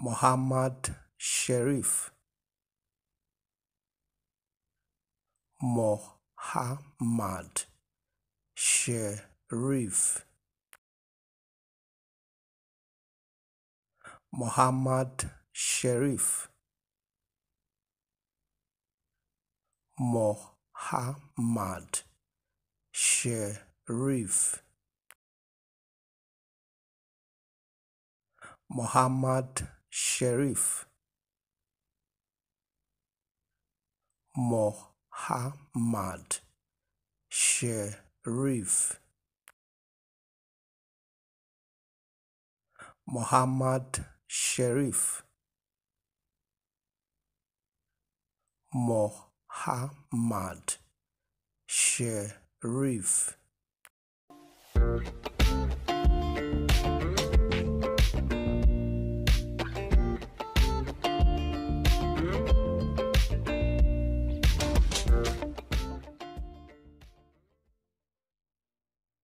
Mohamed Sherif. Mohamed Sherif. Mohamed Sherif. Mohamed Sherif. Mohamed Sherif. Mohamed Sherif. Mohamed Sherif. Mohamed Sherif.